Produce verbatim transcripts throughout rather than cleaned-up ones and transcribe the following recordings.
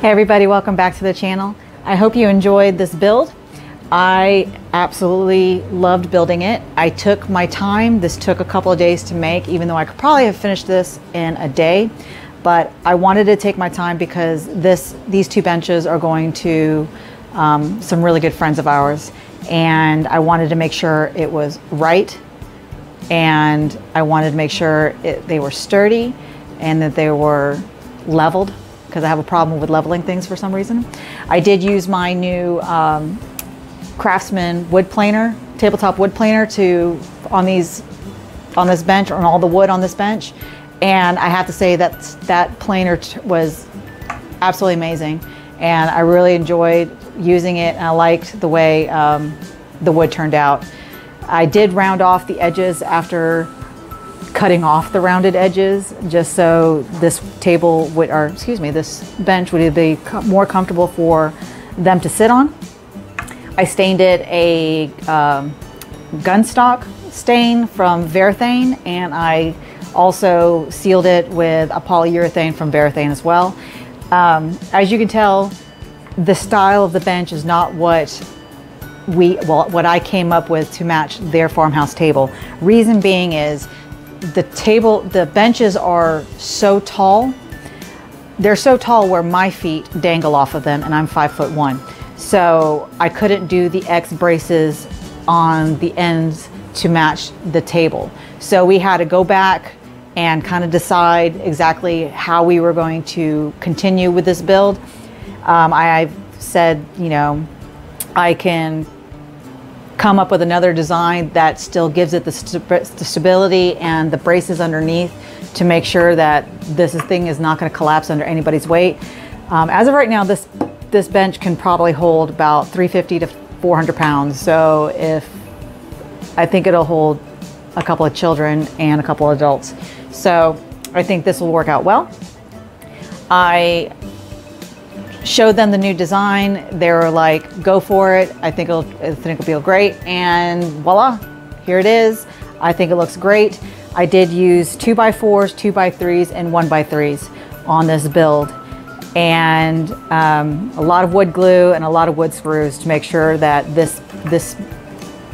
Hey everybody, welcome back to the channel. I hope you enjoyed this build. I absolutely loved building it. I took my time. This took a couple of days to make, even though I could probably have finished this in a day, but I wanted to take my time because this these two benches are going to um, some really good friends of ours, and I wanted to make sure it was right, and I wanted to make sure it, they were sturdy and that they were leveled, because I have a problem with leveling things for some reason. I did use my new um, Craftsman wood planer, tabletop wood planer, to on these on this bench, or on all the wood on this bench, and I have to say that that planer t was absolutely amazing, and I really enjoyed using it, and I liked the way um, the wood turned out. I did round off the edges after cutting off the rounded edges, just so this table would, or excuse me, this bench would be more comfortable for them to sit on. I stained it a um, gunstock stain from Varathane, and I also sealed it with a polyurethane from Varathane as well. Um, as you can tell, the style of the bench is not what we, well, what I came up with to match their farmhouse table. Reason being is, the table, the benches are so tall. They're so tall where my feet dangle off of them, and I'm five foot one. So I couldn't do the X braces on the ends to match the table. So we had to go back and kind of decide exactly how we were going to continue with this build. Um, I said, you know, I can come up with another design that still gives it the, st the stability and the braces underneath to make sure that this thing is not going to collapse under anybody's weight. Um, as of right now, this this bench can probably hold about three fifty to four hundred pounds. So if I think it'll hold a couple of children and a couple of adults. So I think this will work out well. I showed them the new design. They were like, go for it. I think it'll, I think it'll be great. And voila, here it is. I think it looks great. I did use two by fours, two by threes, and one by threes on this build. And um, a lot of wood glue and a lot of wood sprues to make sure that this, this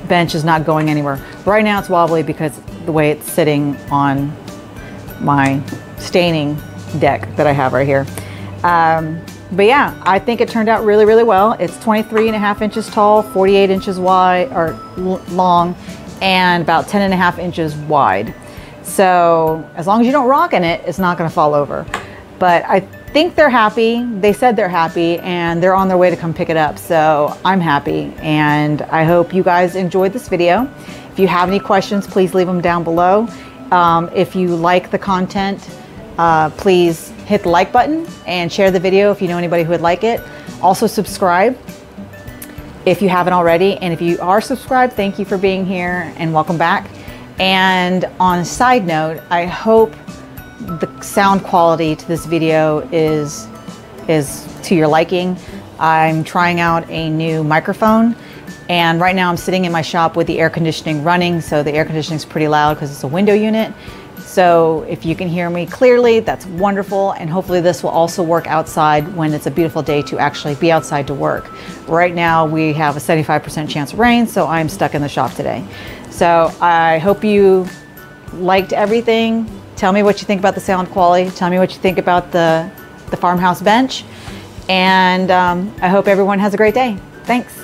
bench is not going anywhere. Right now it's wobbly because the way it's sitting on my staining deck that I have right here. Um, But yeah, I think it turned out really, really well. It's twenty-three and a half inches tall, forty-eight inches wide or long, and about ten and a half inches wide. So as long as you don't rock in it, it's not gonna fall over. But I think they're happy. They said they're happy, and they're on their way to come pick it up. So I'm happy, and I hope you guys enjoyed this video. If you have any questions, please leave them down below. Um, if you like the content, uh, please hit the like button and share the video if you know anybody who would like it. Also subscribe if you haven't already. And if you are subscribed, thank you for being here and welcome back. And on a side note, I hope the sound quality to this video is, is to your liking. I'm trying out a new microphone, and right now I'm sitting in my shop with the air conditioning running. So the air conditioning is pretty loud because it's a window unit. So if you can hear me clearly, that's wonderful. And hopefully this will also work outside when it's a beautiful day to actually be outside to work. Right now we have a seventy-five percent chance of rain, so I'm stuck in the shop today. So I hope you liked everything. Tell me what you think about the sound quality. Tell me what you think about the, the farmhouse bench. And um, I hope everyone has a great day. Thanks.